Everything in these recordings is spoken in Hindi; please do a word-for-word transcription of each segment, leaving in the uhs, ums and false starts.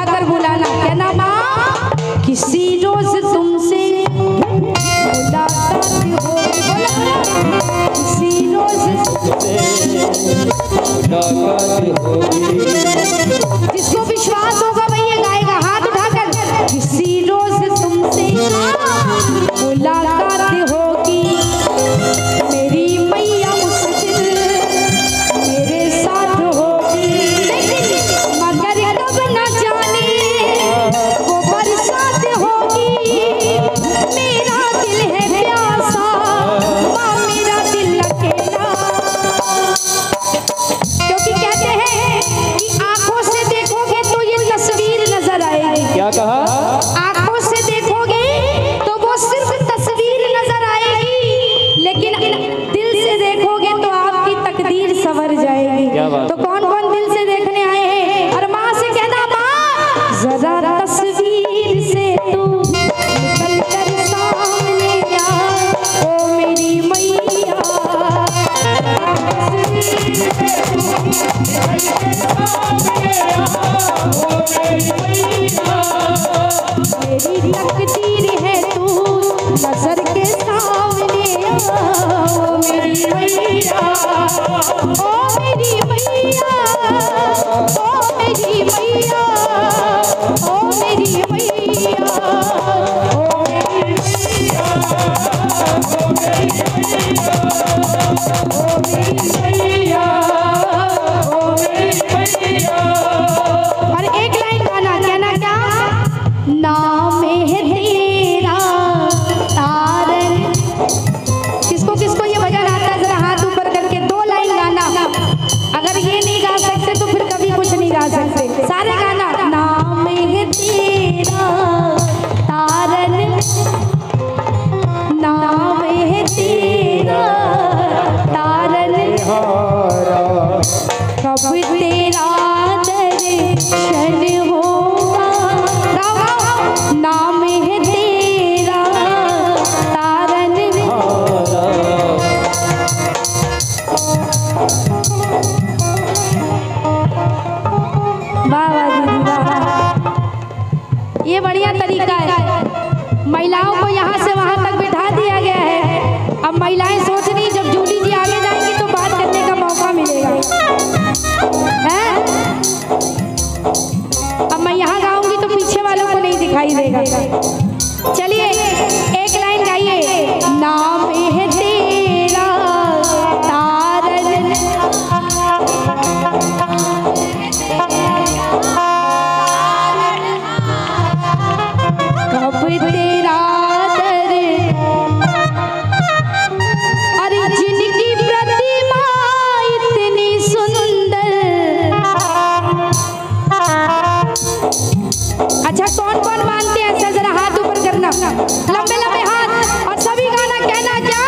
आकर बुलाना, क्या ना माँ किसी रोज तुमसे मुलाकात हो, किसी रोज मुलाकात हो। जिसको विश्वास होगा वही गाएगा, हाथ उठाकर। किसी रोज तुमसे मुलाकात होगी, मेरी मैया मुस्किल मेरे साथ होगी, मगर तब न जाने वो बरसात होगी। मेरा दिल है प्यासा, माँ मेरा दिल अकेला, क्योंकि कहते हैं कि आंखों से देखोगे तो ये तस्वीर नजर आएगी। क्या कहा? आंखों से देखोगे तो वो सिर्फ तस्वीर नजर आएगी, लेकिन दिल से देखोगे तो आपकी तकदीर संवर जाएगी। तो कौन कौन दिल से देखने आए हैं? और माँ से कहना, माँ जरा तस्वीर से तू निकल कर सामने आ, ओ मेरी मैया तस्वीर से तू निकल कर सामने आ, ओ मेरी मैया मेरी तकदीर है तू नजर के सामने आ, ओ मेरी मैया, ओ मेरी मैया, ओ मेरी मैया, ओ मेरी मैया, ओ मेरी मैया, ओ मेरी मैया, ओ मेरी मैया, ओ मेरी मैया। और एक लाइन गाना, क्या ना क्या नाम है तेरा तारन। किसको किसको ये भजन आता है? जरा हाथ ऊपर करके दो लाइन गाना। अगर ये नहीं गा सकते तो फिर कभी कुछ नहीं गा सकते। सारे गाना नाम है तेरा तारन, नाम है तेरा तारन, कब तेरा दर्शन होगा। नाम है तेरा तारन, वाह वाह दीदी वाह, ये बढ़िया तरीका है। महिलाओं को यहाँ से वहाँ तक बिठा दिया गया है। अब महिलाएं सोच रही जब जूली जी आगे जाएंगी तो बात करने का मौका मिलेगा, हैं? अब मैं यहाँ गाऊंगी तो पीछे वालों को नहीं दिखाई देगा। चलिए एक लाइन गाइए, नाम है तेरा तारन, कब तेरा लंबे लंबे हाथ और सभी गाना कहना, क्या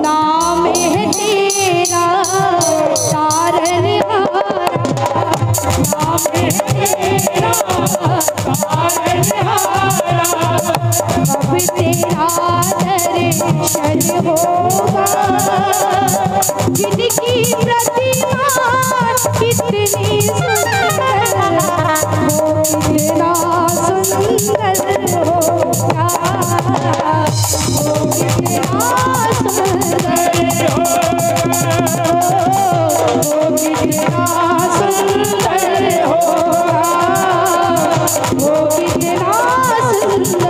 नाम है तेरा तारन, नाम है तेरा तारन, कब तेरा दर्शन होगा। जिनकी प्रतिमा कितनी सुंदर, वो कितना सुंदर होगा, वो कितना सुंदर होगा, वो कितना सुंदर होगा, वो कितना सुंदर होगा, वो कितना सुंदर होगा, वो कितना सुंदर होगा, वो कितना सुंदर होगा, वो कितना सुंदर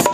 होगा।